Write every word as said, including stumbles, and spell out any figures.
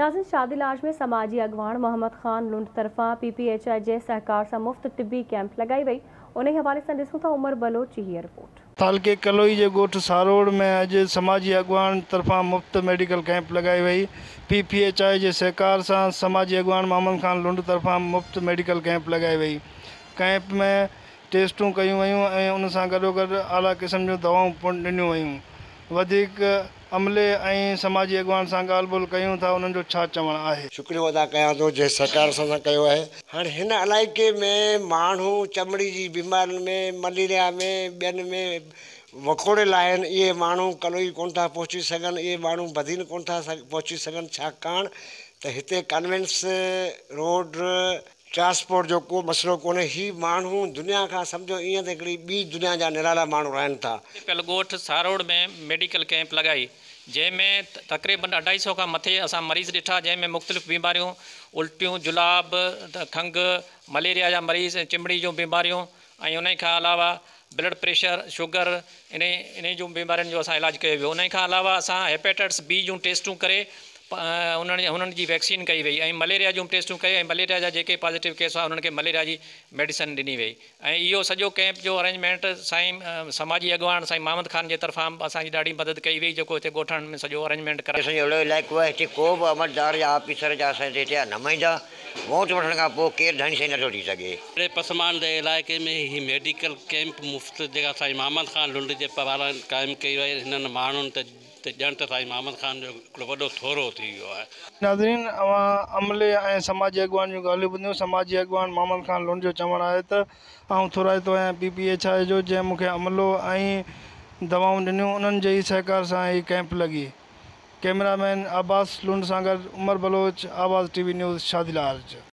नाज़रीन, शादी लार्ज में समाजी अगवान मोहम्मद खान लुंड तरफा पी पी एच आई जे सहकार सा मुफ्त तिब्बी कैंप लगाई वही उन्हें हवाले से ॾिसूं था। उमर बलोच जी रिपोर्ट। तालके कलोई के गोठ सारोड़ में अॼु समाजी अगवान तरफा मुफ्त मेडिकल कैंप लगाई वही। पी पी एच आई जे सहकार सां समाजी अगवान मोहम्मद खान लुंड तरफा मुफ्त मेडिकल कैंप लगाई वही। कैंप में टेस्टूं कयूं वयूं ऐं उन सां गॾो गॾु आला क़िस्म जूं दवाऊं पिणु ॾिनियूं वयूं। वधीक अमले ऐं समाजी अगवान सां ॻाल्हि ॿोल कयूं था, उन्हनि जो छा चवणु आहे। शुक्रिया अदा कयां थो जंहिं सरकार सां कयो आहे। हाणे हिन इलाइक़े में माण्हू चमड़ी जी बीमारियुनि में, मलेरिया में, ॿियनि में वकोड़ियल आहिनि। इहे माण्हू कलोई कोन था पहुची सघनि, इहे माण्हू बदीन कोन था पहुची सघनि, छाकाणि त हिते कन्वेंस रोड ट्रांसपोर्ट जो को मसलो कोन्हे। ही माण्हू दुनिया का समझो इं हिकिड़ी बी दुनिया जा निराला माण्हू रहन था। पहले गोठ सारोड़ में मेडिकल कैंप लगाई जैमें तकरीबन अढ़ाई सौ का मथे असा मरीज दिठा, जैमें मुख्तलिफ़ बीमारियों उल्टियों, जुलाब, खंग, मलेरिया जा मरीज़, चिमड़ी जो बीमारियों, उन के अलावा ब्लड प्रेशर, शुगर, इन इन जो बीमारियों जो असा इलाज किया वो। उन के अलावा असा हेपेटाइटिस बी जो टेस्टू करे उन्हनि उन्हनि जी वैक्सीन कई वई ऐं मलेरिया जूं टेस्टूं कई ऐं मलेरिया जा जेके पॉज़िटिव केस हुआ उन्हनि खे मलेरिया जी मेडिसिन ॾिनी वई। ऐं इहो सॼो कैंप जो अरेंजमेंट साईं समाजी अॻवान साईं मोहम्मद खान जे तरफ़ां असांजी ॾाढी मदद कई वई, जेको हिते ॻोठण में सॼो अरेंजमेंट करायो। असांजो अहिड़ो इलाइक़ो आहे हिते को बि अमलदार या ऑफिसर जा असांजे हिते न महींदा, वोट वठण खां पोइ केरु घणी शइ नथो थी सघे। अहिड़े पसमानदह इलाइक़े में ही मेडिकल कैंप मुफ़्त जेका साईं मोहम्मद खान लुंड जे पारां क़ाइमु कई वई, हिननि माण्हुनि त नाज़रीन अमले ऐं समाजी अॻवान जूं ॻाल्हियूं ॿुधियूं। समाजी अॻवान मोहम्मद खान लुंड जो चवणु आहे त आऊं थोराइतो आहियां पी पी एच आई जो, जंहिं मूंखे अमलो ऐं दवाऊं ॾिनियूं, उन्हनि जे ई सहकार सां ई कैंप लॻी। कैमरामैन अब्बास लुंड सां गॾु Umar Baloch, Awaz TV news, Shadi large.